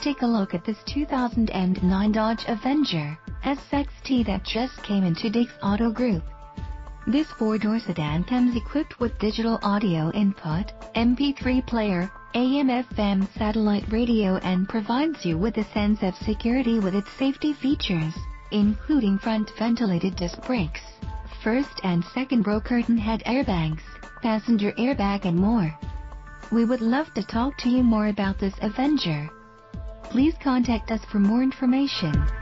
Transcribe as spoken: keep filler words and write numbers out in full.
Take a look at this two thousand nine Dodge Avenger S X T that just came into Dick's Auto Group. This four-door sedan comes equipped with digital audio input, M P three player, A M F M satellite radio, and provides you with a sense of security with its safety features, including front ventilated disc brakes, first and second row curtain head airbags, passenger airbag, and more. We would love to talk to you more about this Avenger. Please contact us for more information.